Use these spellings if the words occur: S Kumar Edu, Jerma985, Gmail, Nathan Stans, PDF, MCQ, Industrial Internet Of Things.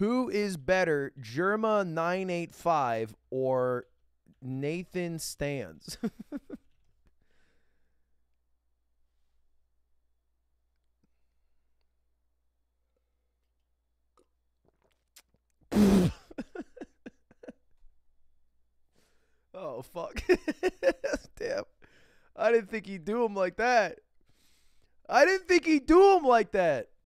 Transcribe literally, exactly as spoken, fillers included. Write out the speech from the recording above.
Who is better, Jerma nine eight five or Nathan Stans? Oh, fuck. Damn. I didn't think he'd do him like that. I didn't think he'd do him like that.